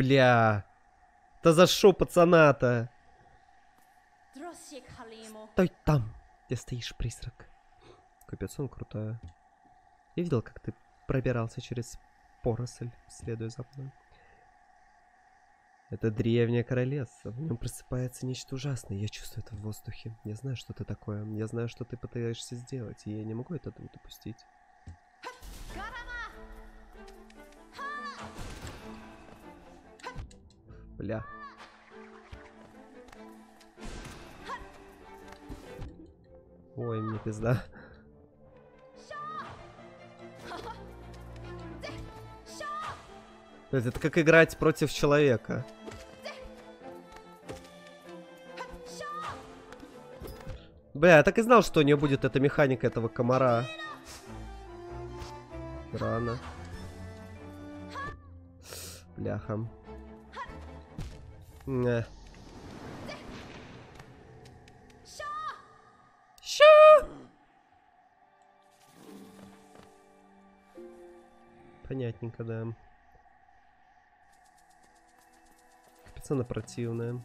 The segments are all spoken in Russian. Бля. Да за шо пацана-то? Стой там, где стоишь, призрак. Капец, он крутой. Я видел, как ты пробирался через поросль, следуя за мной. Это древнее королевство. В нем просыпается нечто ужасное. Я чувствую это в воздухе. Я знаю, что ты такое. Я знаю, что ты пытаешься сделать. И я не могу этого допустить. Бля. Ой, мне пизда. Это как играть против человека. Бля, я так и знал, что у нее будет эта механика этого комара. Рано. Бляха. Не. Ща! Понятненько, да. Капец, она противная.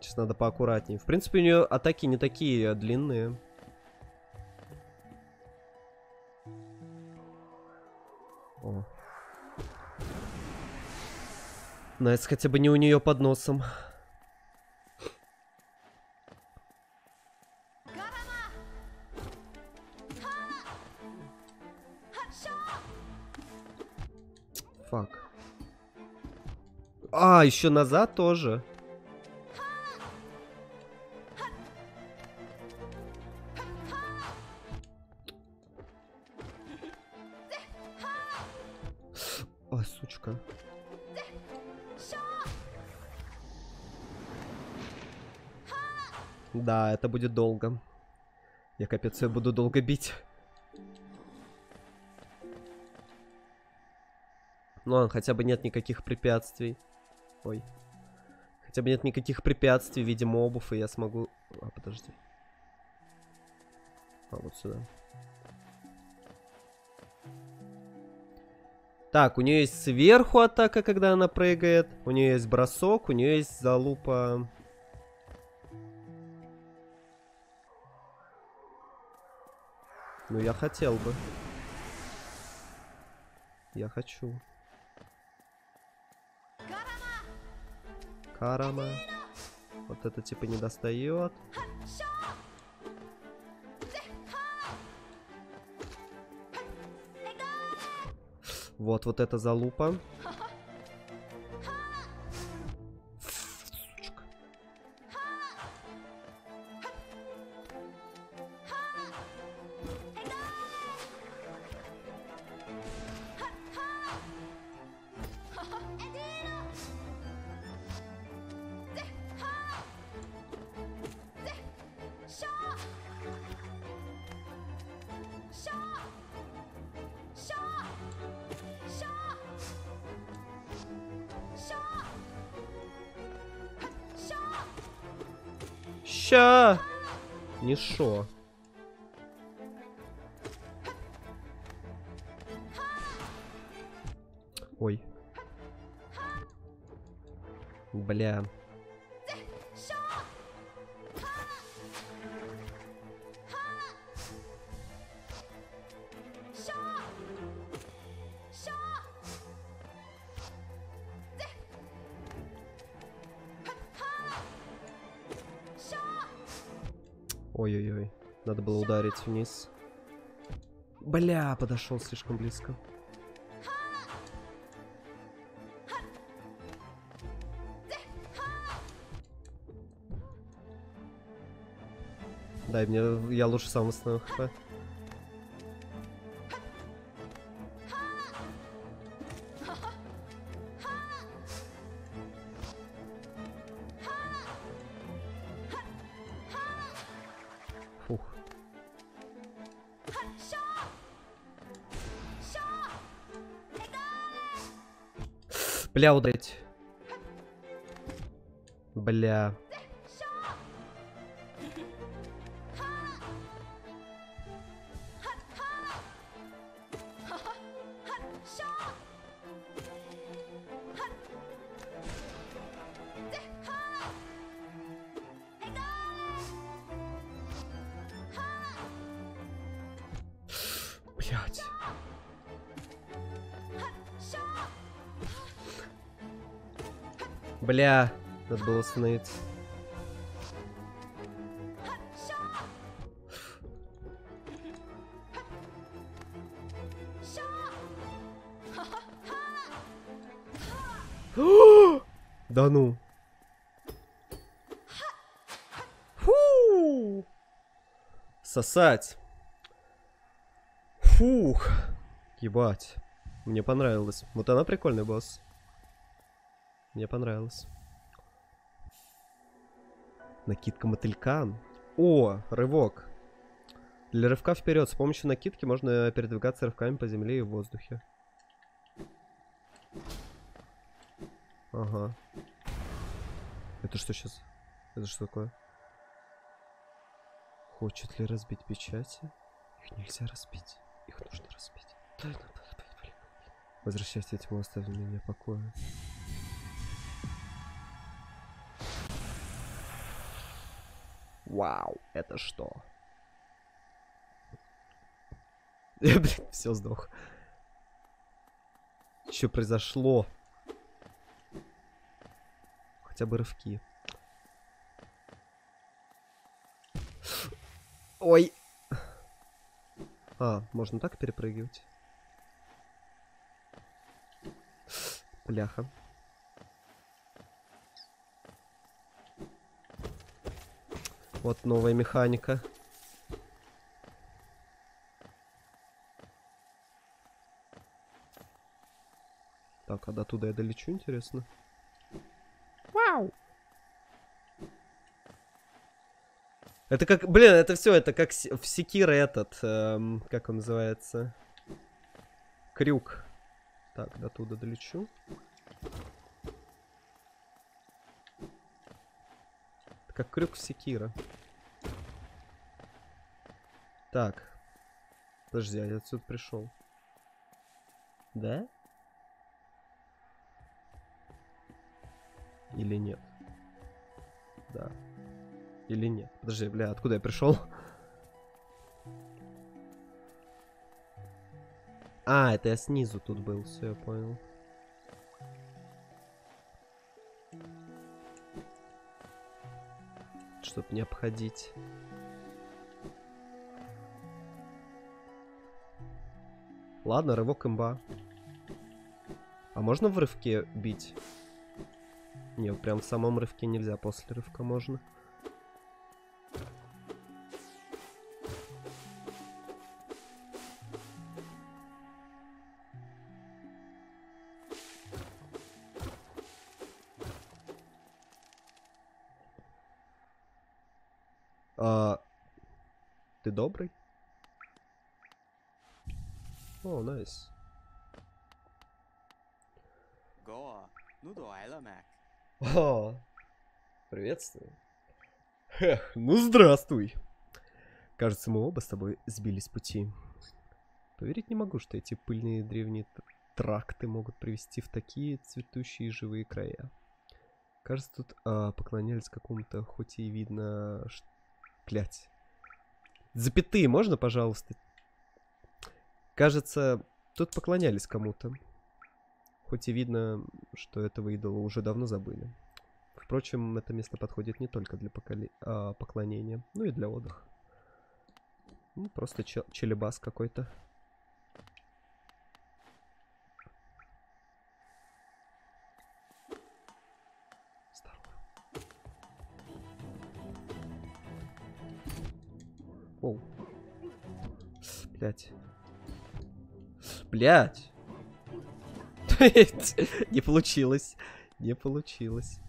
Сейчас надо поаккуратнее. В принципе, у нее атаки не такие длинные. О. Найс, хотя бы не у нее под носом. Фак. А, еще назад тоже. Ой, сучка. Да, это будет долго. Я, капец, ее буду долго бить. Ну ладно, хотя бы нет никаких препятствий. Ой. Хотя бы нет никаких препятствий в виде мобов, и я смогу... А, подожди. А, вот сюда. Так, у нее есть сверху атака, когда она прыгает. У нее есть бросок, у нее есть залупа... Ну, я хотел бы. Я хочу. Карама. Вот это типа не достает. Вот, вот это залупа. Ща! Не шо. Ой. Бля. Ой-ой-ой, надо было ударить вниз. Бля, подошел слишком близко. Дай мне, я лучше сам восстановлю хп. Бля, ударить. Бля. Блядь. Бля, надо было остановиться. Да ну. Фу. Сосать. Фух. Ебать. Мне понравилось. Вот она прикольный босс. Мне понравилось. Накидка мотылькан. О, рывок. Для рывка вперед. С помощью накидки можно передвигаться рывками по земле и в воздухе. Ага. Это что сейчас? Это что такое? Хочет ли разбить печати? Их нельзя разбить. Их нужно разбить. Возвращайся, тьму, оставь меня в покое. Вау, это что? Я, блин, все сдох. Что произошло? Хотя бы рывки. Ой. А, можно так перепрыгивать. Бляха. Вот новая механика. Так, а до туда я долечу, интересно. Это как, блин, это все, это как в Секиро этот, как он называется, крюк. Так, до туда долечу. Это как крюк в Секиро. Так, подожди, я отсюда пришел. Да? Или нет? Да. Или нет? Подожди, бля, откуда я пришел? А, это я снизу тут был, все, я понял. Чтоб не обходить. Ладно, рывок имба. А можно в рывке бить? Не, прям в самом рывке нельзя, после рывка можно. Ты добрый? О, найс. О, приветствую. Хех, ну здравствуй. Кажется, мы оба с тобой сбились с пути. Поверить не могу, что эти пыльные древние тракты могут привести в такие цветущие живые края. Кажется, тут поклонялись какому-то, хоть и видно, что... Блядь. Запятые можно, пожалуйста? Кажется, тут поклонялись кому-то. Хоть и видно, что этого идола уже давно забыли. Впрочем, это место подходит не только для поклонения, но и для отдыха. Ну, просто челебас какой-то. Оу. Блять. Блять. Не получилось. Не получилось.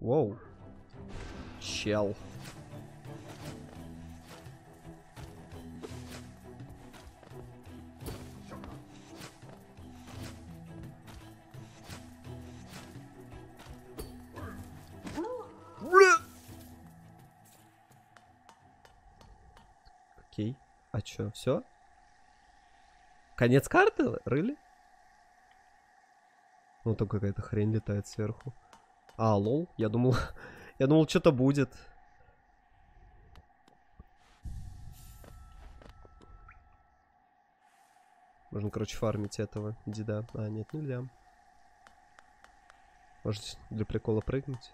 Воу. Чел. А чё, все? Конец карты? Рыли? Ну там какая-то хрень летает сверху. А, лол, я думал. Я думал, что-то будет. Можно, короче, фармить этого деда. А, нет, нельзя. Может, для прикола прыгнуть.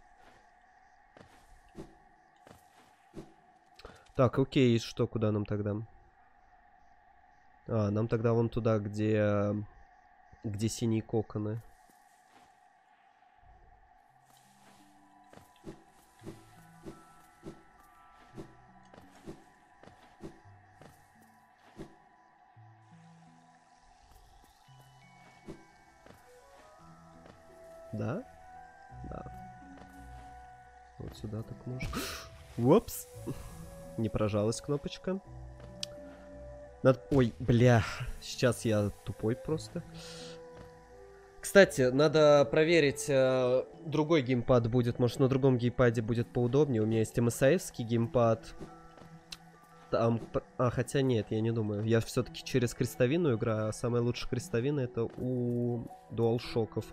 Так, окей, что, куда нам тогда? А, нам тогда вон туда, где... Где синие коконы. Да? Да. Вот сюда так можно. Упс. Не прожалась кнопочка. Надо... Ой, бля. Сейчас я тупой просто. Кстати, надо проверить. Другой геймпад будет. Может, на другом геймпаде будет поудобнее. У меня есть MSI-евский геймпад. Там... А, хотя нет, я не думаю. Я все-таки через крестовину играю. А самая лучшая крестовина это у DualShock'ов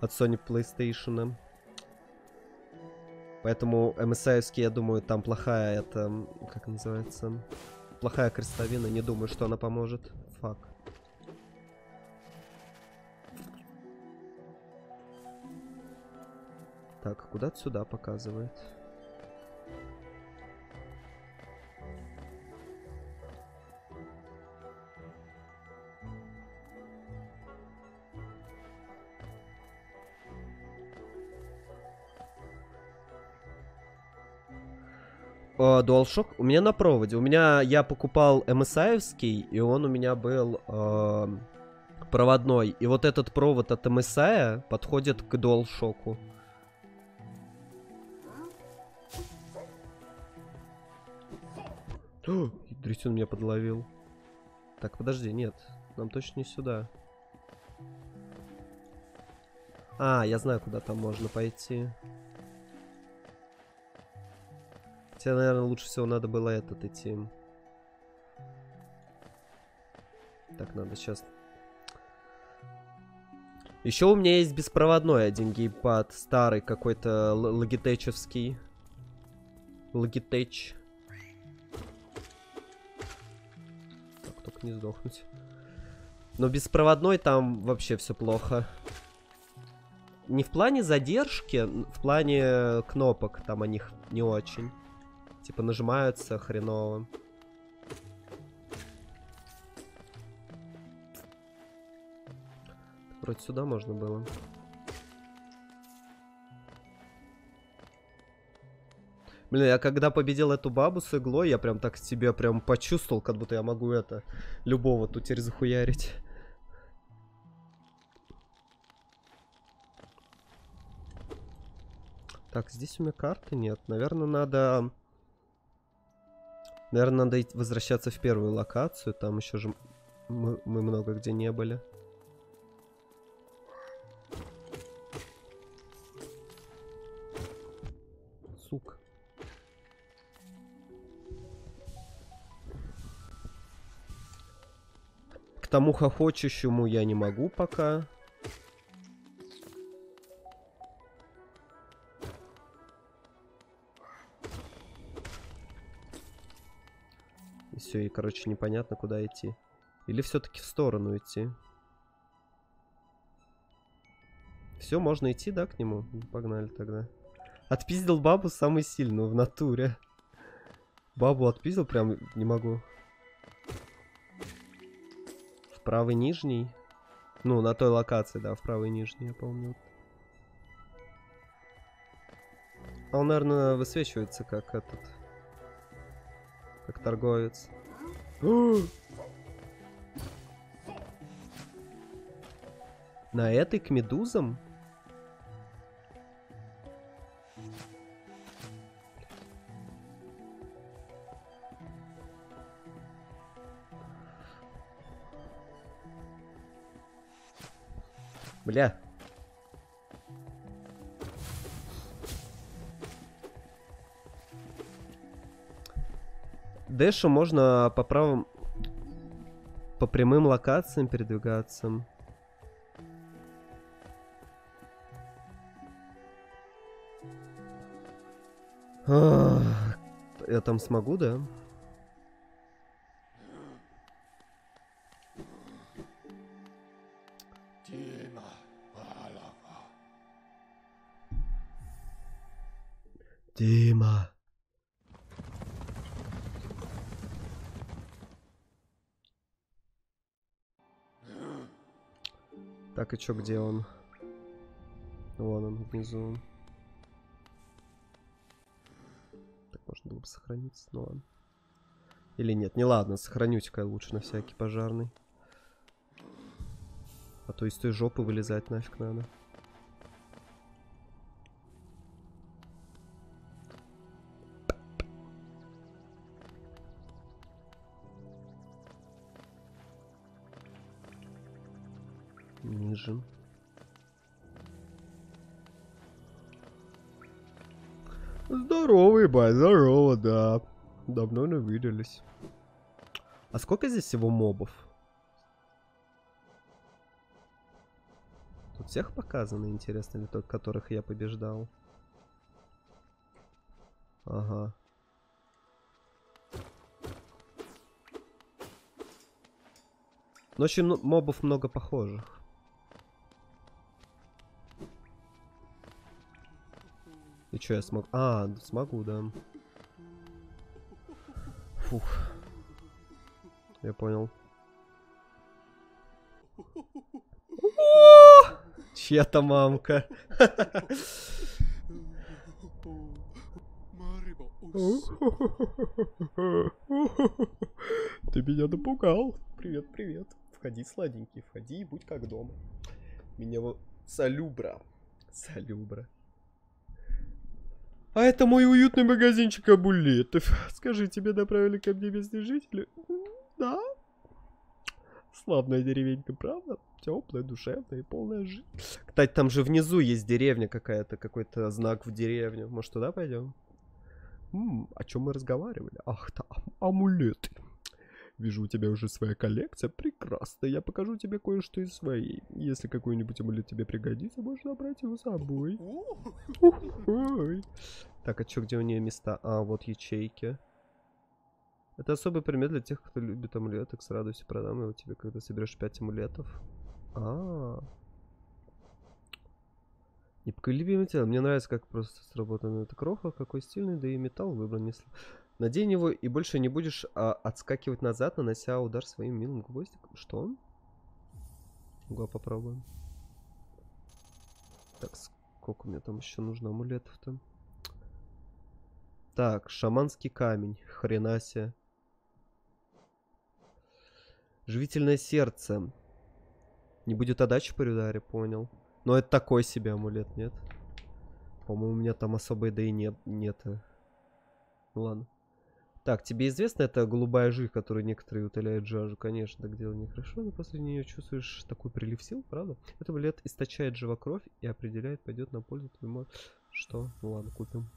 от Sony PlayStation. Поэтому MSI-евский, я думаю, там плохая это... Как называется? Плохая крестовина. Не думаю, что она поможет. Фак. Так, куда-то сюда показывает. DualShock у меня на проводе. У меня я покупал MSI-евский, и он у меня был проводной. И вот этот провод от MSI подходит к DualShock'у. Дресюн меня подловил. Так, подожди, нет. Нам точно не сюда. А, я знаю, куда там можно пойти. Хотя, наверное, лучше всего надо было этот идти. Так, надо сейчас. Еще у меня есть беспроводной один геймпад. Старый какой-то логитечевский. Logitech. Так, только не сдохнуть. Но беспроводной там вообще все плохо. Не в плане задержки, в плане кнопок. Там о них не очень. Типа нажимаются хреново. Вроде сюда можно было. Блин, я когда победил эту бабу с иглой, я прям так себе прям почувствовал, как будто я могу это любого тут теперь захуярить. Так, здесь у меня карты нет. Наверное, надо возвращаться в первую локацию. Там еще же мы много где не были. Сука. К тому хохочущему я не могу пока. Все, и, короче, непонятно, куда идти. Или все-таки в сторону идти. Все, можно идти, да, к нему? Погнали тогда. Отпиздил бабу самый сильный в натуре. Бабу отпиздил, прям не могу. В правый нижний. Ну, на той локации, да, в правый нижний, я помню. А он, наверное, высвечивается как этот... Как торговец. На этой к медузам? Бля. Дэшу можно по правым... По прямым локациям передвигаться. Я там смогу, да? Дима. Так, и чё, где он? Вон он, внизу. Так, можно было бы сохраниться, но ладно. Или нет, не ладно, сохранюсь-ка лучше на всякий пожарный. А то из той жопы вылезать нафиг надо. Ниже. Здоровый бай, здорово, да. Давно не виделись. А сколько здесь всего мобов? Тут всех показано, интересно, или только которых я побеждал? Ага. Но очень мобов много похожих. И что я смогу? А, смогу, да. Фух. Я понял. Чья-то мамка. Ты меня напугал. Привет, привет. Входи, сладенький, входи и будь как дома. Меня вот... Салюбра. Салюбра. А это мой уютный магазинчик амулетов. Скажи, тебе доправили ко мне местные жители? Да. Славная деревенька, правда? Теплая, душевная и полная жизнь. Кстати, там же внизу есть деревня какая-то, какой-то знак в деревню. Может, туда пойдем? О чем мы разговаривали? Ах, там амулеты. Вижу, у тебя уже своя коллекция. Прекрасно. Я покажу тебе кое-что из своей. Если какой-нибудь амулет тебе пригодится, можешь забрать его с собой. Так, а чё, где у нее места? А, вот ячейки. Это особый предмет для тех, кто любит амулеты. С радостью продам его тебе, когда соберешь 5 амулетов. Непоколебимое тело. Мне нравится, как просто сработана эта кроха. Какой стильный, да и металл выбран не слабый. Надень его и больше не будешь отскакивать назад, нанося удар своим милым гвоздиком. Что? Угла попробуем. Так, сколько мне там еще нужно амулетов-то? Так, шаманский камень. Хрена себе. Живительное сердце. Не будет отдачи при ударе, понял. Но это такой себе амулет, нет? По-моему, у меня там особой да и нет. Ну ладно. Так, тебе известно, это голубая жижа, которую некоторые утоляют жажду? Конечно, так дело нехорошо, но после нее чувствуешь такой прилив сил, правда? Это амулет источает живокровь и определяет, пойдет на пользу твоему... Что? Ну ладно, купим.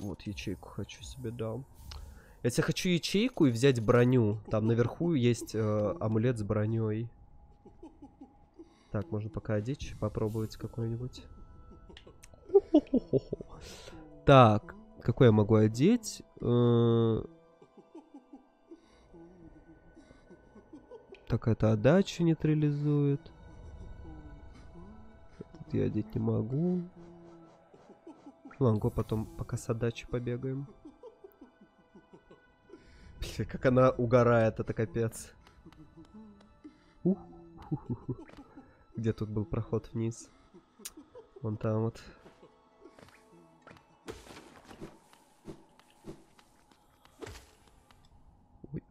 Вот ячейку хочу себе, да. Я тебе хочу ячейку и взять броню. Там наверху есть амулет с броней. Так, можно пока одеть, попробовать какой-нибудь. Так. Какой я могу одеть? Так, это отдачу нейтрализует. Тут я одеть не могу. Ладно, потом пока с отдачи побегаем. Блин, как она угорает, это капец. Где тут был проход вниз? Вон там вот.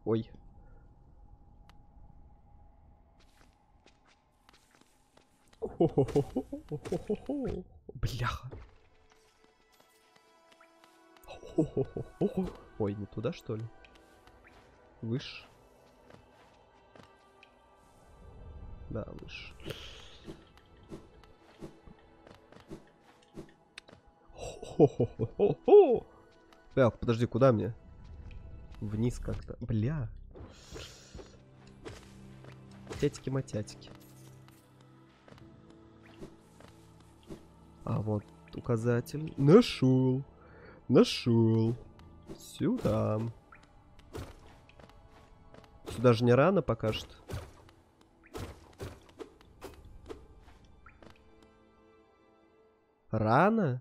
Ой. Бляха. Ой, не туда, что ли? Выше. Да, выше. Так, подожди, куда мне? Вниз как-то. Бля. Тятики-матятики. А вот указатель. Нашел. Нашел. Сюда. Сюда же не рано пока что. Рано?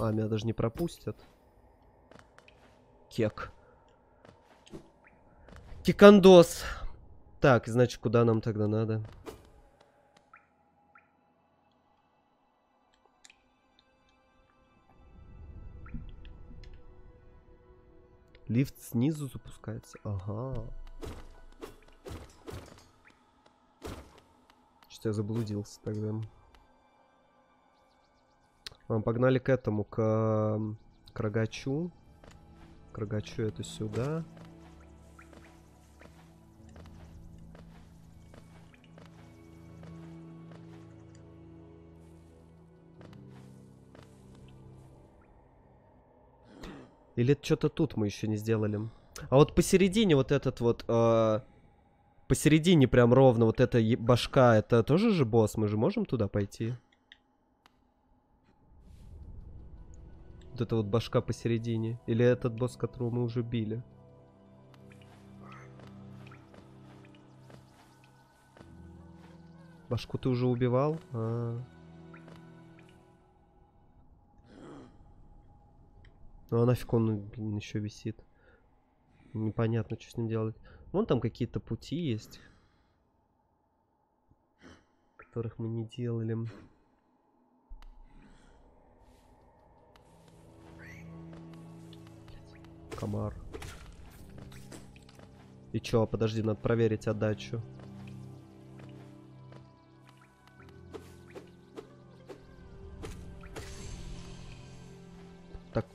А, меня даже не пропустят. Кек. Кикандос. Так, значит, куда нам тогда надо? Лифт снизу запускается. Ага. Что-то я заблудился тогда. Погнали к этому, к рогачу. К рогачу это сюда. Или это что-то тут мы еще не сделали. А вот посередине вот этот вот... посередине прям ровно вот эта башка, это тоже же босс? Мы же можем туда пойти? Вот эта вот башка посередине. Или этот босс, которого мы уже били. Башку ты уже убивал? Ну а нафиг он, блин, еще висит. Непонятно, что с ним делать. Вон там какие-то пути есть, которых мы не делали. Комар. И чё, подожди, надо проверить отдачу. Так,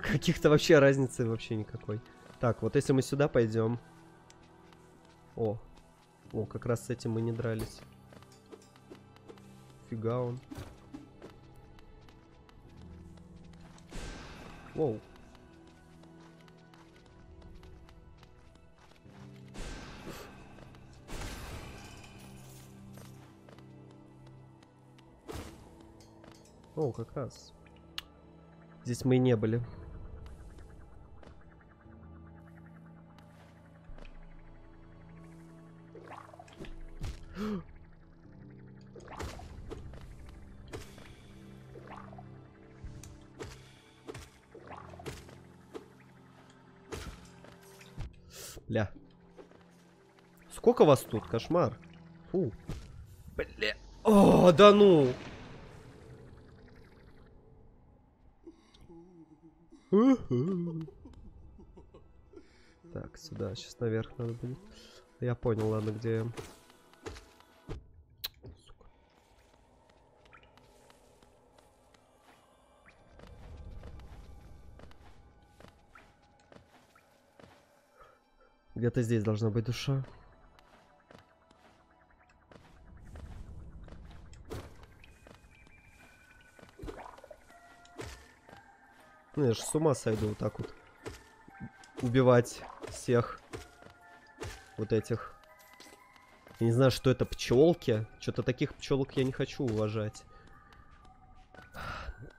каких-то вообще разницы вообще никакой. Так, вот если мы сюда пойдем. О, о, как раз с этим мы не дрались. Фига он. Воу. О, как раз. Здесь мы и не были. Бля. Сколько вас тут? Кошмар. Фу. Бля. О, да ну. Так, сюда, сейчас наверх надо будет. Я понял, ладно, где я. Сука. Где-то здесь должна быть душа. Ну, я же с ума сойду вот так вот. Убивать всех вот этих. Я не знаю, что это, пчелки. Что-то таких пчелок я не хочу уважать.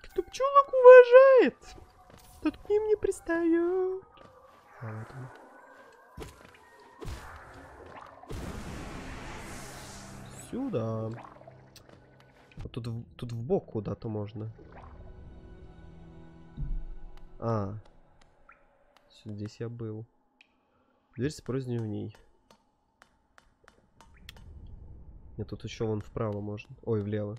Кто пчелок уважает, тот к ним не пристает. А, сюда. Вот тут, тут в бок куда-то можно. А, здесь я был. Дверь с проздревней. Нет, тут еще вон вправо можно. Ой, влево.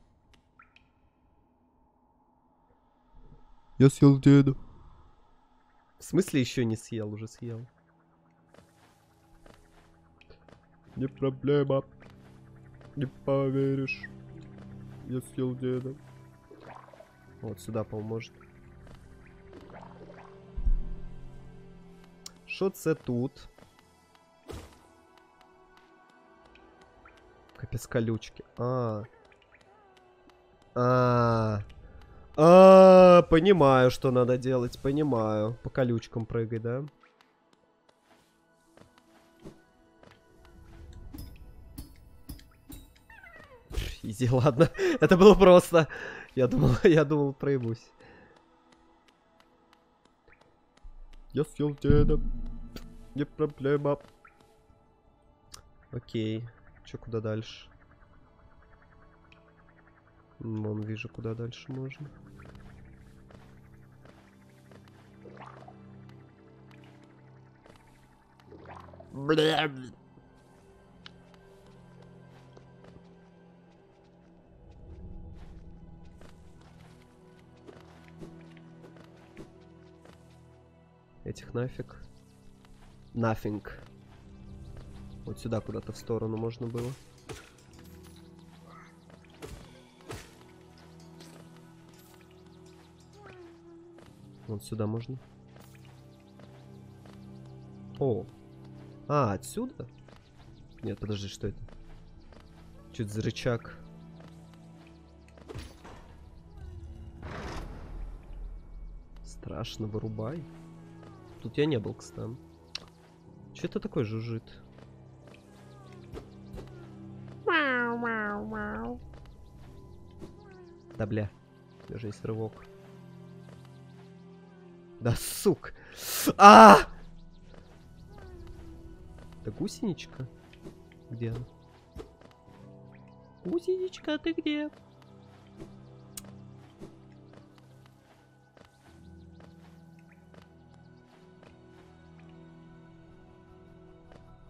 Я съел деда. В смысле еще не съел, уже съел. Не проблема. Не поверишь. Я съел деда. Вот сюда поможет. Что це тут? Капец, колючки. А. Понимаю, что надо делать, понимаю. По колючкам прыгай, да? Иди, ладно. Это было просто. Я думал, проебусь. Я съел деда. Не проблема. Окей. Че, куда дальше? Вон, вижу, куда дальше можно. Бля. Этих нафиг. Нафиг. Вот сюда куда-то в сторону можно было. Вот сюда можно. О. А, отсюда? Нет, подожди, что это? Чуть за рычаг. Страшно, вырубай. Тут я не был, кстати. Что это такое жужжит? Мяу, мяу, мяу. Да бля, даже есть рывок. Да сук. А! Да гусеничка? Где она? Гусеничка, ты где?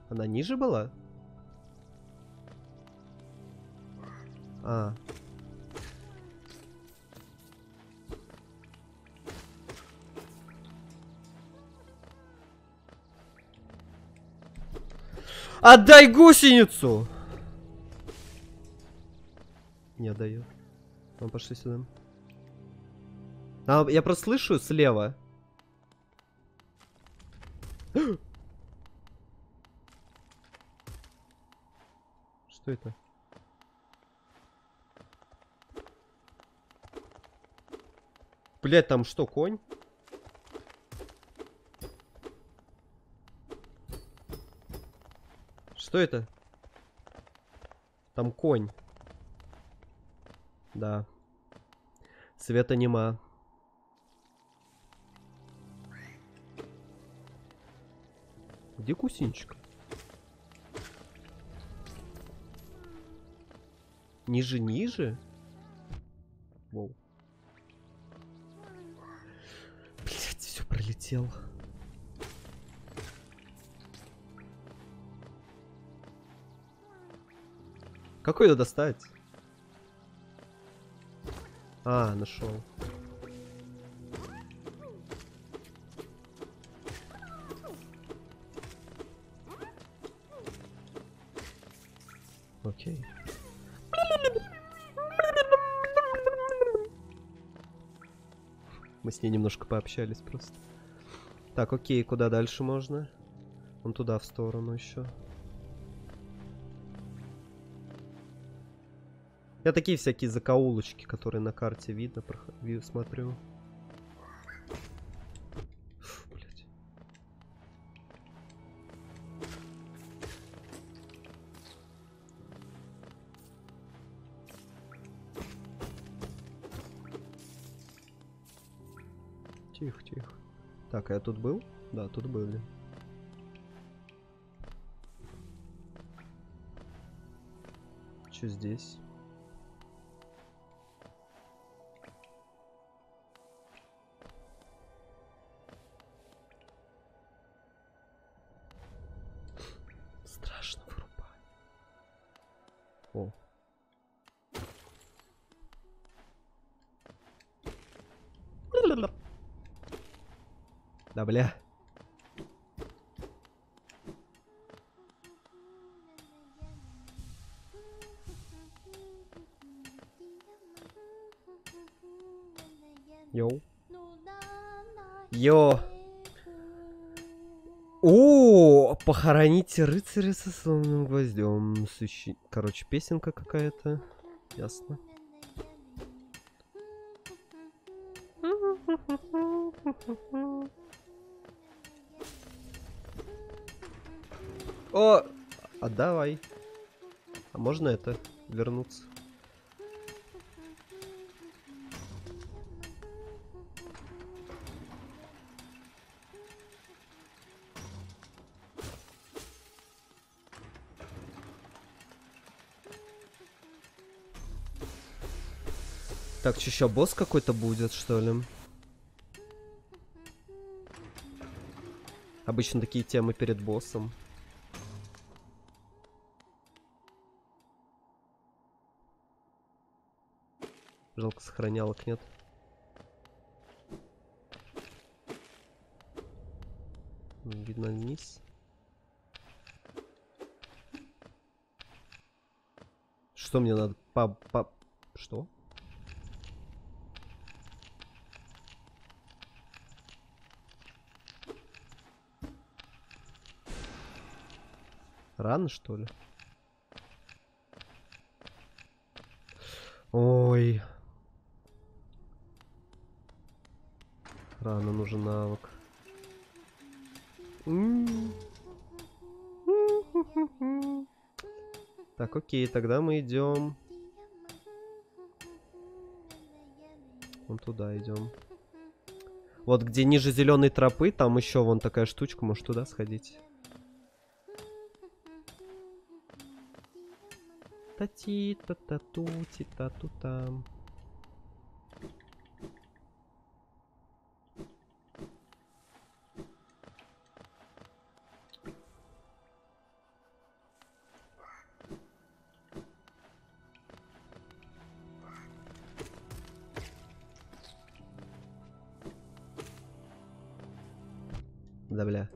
Она ниже была? А. Отдай гусеницу! Не отдаю. Ну, пошли сюда. А, я просто слышу слева. Что это? Блять, там что, конь? Что это? Там конь. Да. Света нема. Где гусеничка? Ниже, ниже? Воу. Блять, все пролетел. Какой ее достать? А, нашел. Окей. Мы с ней немножко пообщались просто. Так, окей, куда дальше можно? Вон туда, в сторону еще. Я такие всякие закоулочки, которые на карте видно, смотрю. Фу, блядь. Тихо, тихо. Так, а я тут был? Да, тут были. Что здесь? Да бля. Йоу. Йо. О, похороните рыцаря со сломанным гвоздем. Короче, песенка какая-то. Ясно. О, а давай. А можно это вернуться? Так, что еще босс какой-то будет, что ли? Обычно такие темы перед боссом. Жалко, сохранялок нет. Видно вниз. Что мне надо? Что? Рано, что ли? Ой. Рано нужен навык. Так, окей, тогда мы идем. Вон туда идем. Вот где ниже зеленой тропы, там еще вон такая штучка, может туда сходить. Та-ти-та-та-ту-ти-та-ту-там. Да, бля.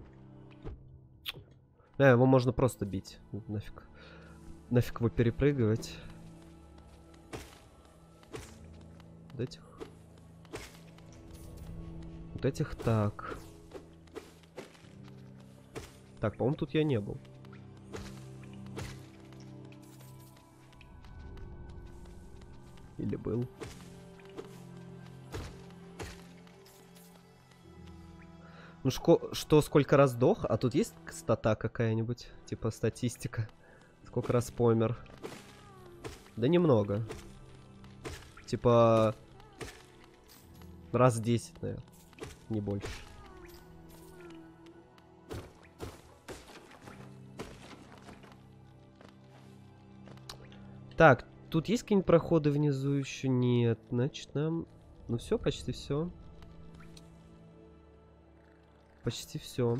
Да, его можно просто бить. Нафиг. Нафиг его перепрыгивать. Вот этих. Вот этих так. Так, по-моему, тут я не был. Или был. Ну что, сколько раз дох? А тут есть стата какая-нибудь? Типа статистика. Сколько раз помер? Да немного. Типа... Раз 10, наверное. Не больше. Так, тут есть какие-нибудь проходы внизу еще? Нет. Значит, нам... Ну все, почти все. Почти все.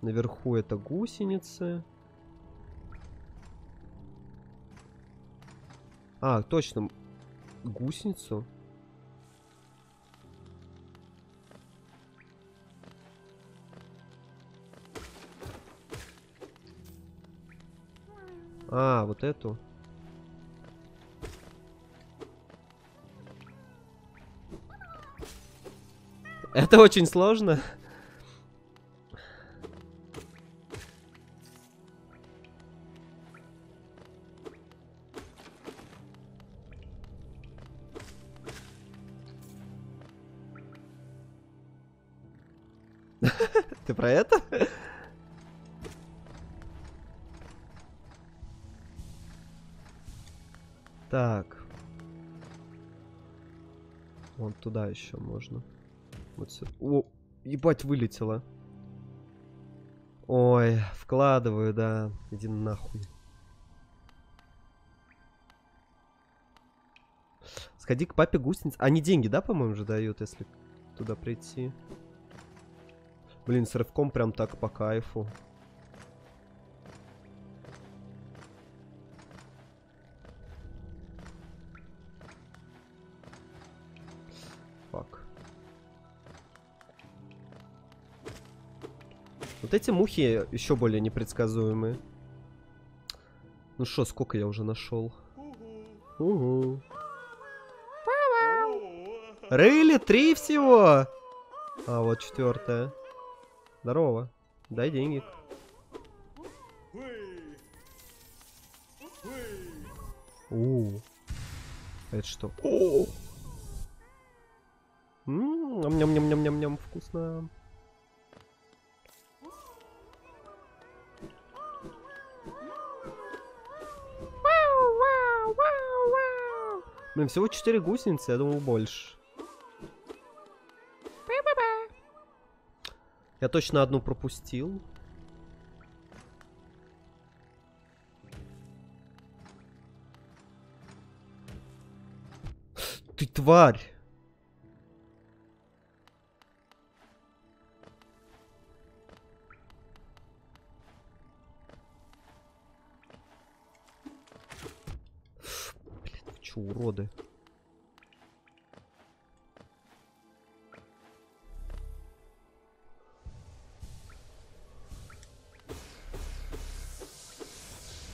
Наверху это гусеницы. А, точно. Гусеницу. А, вот эту. Это очень сложно. Ты про это? Так. Вон туда еще можно. Вот сюда. О, ебать, вылетело. Ой, вкладываю, да. Иди нахуй. Сходи к папе гусениц. Они деньги, да, по-моему, же дают, если туда прийти. Блин, с рывком прям так по кайфу. Фак. Вот эти мухи еще более непредсказуемые. Ну что, сколько я уже нашел? Угу. Рыли 3 всего. А вот 4-я. Здорово. Дай деньги. Это что? О! Ням-ням-ням-ням-ням, вкусно. Блин, всего 4 гусеницы, я думал больше. Я точно одну пропустил. Ты тварь! Блин, вы чё, уроды?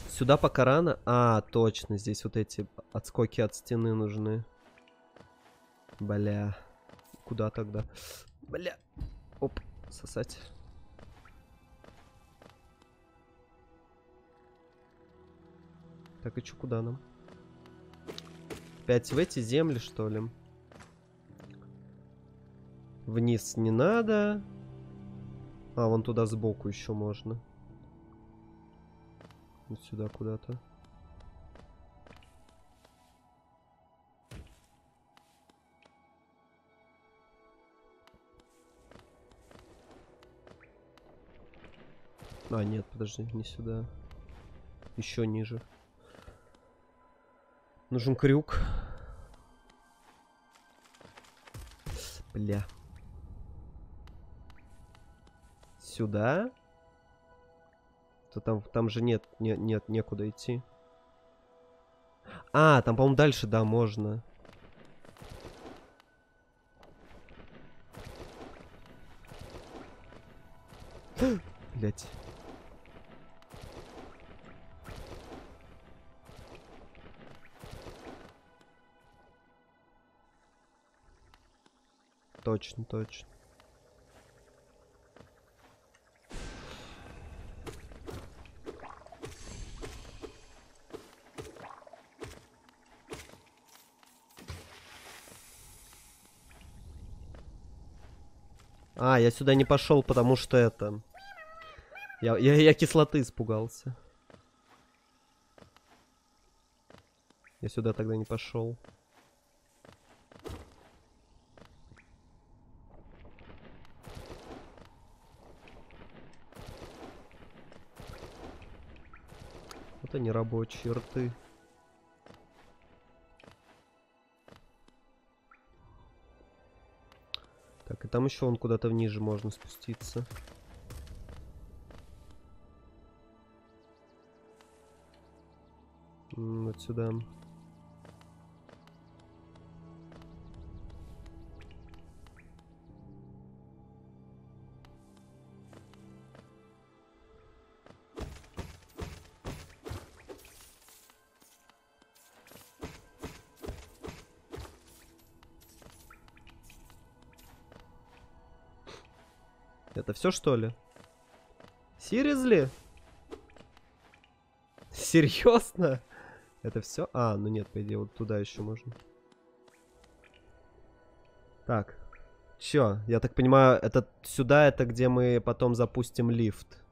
Сюда пока рано. А, точно, здесь вот эти отскоки от стены нужны. Бля. Куда тогда? Бля. Оп, сосать. Так, и чё, куда нам? Опять в эти земли, что ли? Вниз не надо. А, вон туда сбоку еще можно. Вот сюда куда-то. А, нет, подожди, не сюда. Еще ниже. Нужен крюк. Бля. Сюда. Там же нет, некуда идти. А, там, по-моему, дальше, да, можно. Блять. Точно, точно. А, я сюда не пошел, потому что это... Я кислоты испугался. Я сюда тогда не пошел. Вот они, рабочие рты. Так, и там еще вон куда-то ниже можно спуститься. Вот сюда. Это все, что ли? Серьезно? Серьезно? Это все? А, ну нет, по идее, вот туда еще можно. Так. Че? Я так понимаю, это сюда, это где мы потом запустим лифт.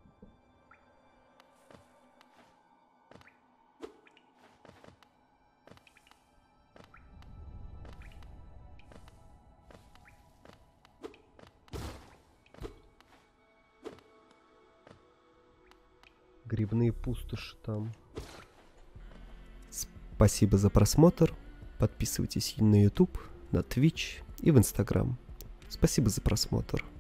Грибные пустоши там. Спасибо за просмотр. Подписывайтесь на YouTube, на Twitch и в Instagram. Спасибо за просмотр.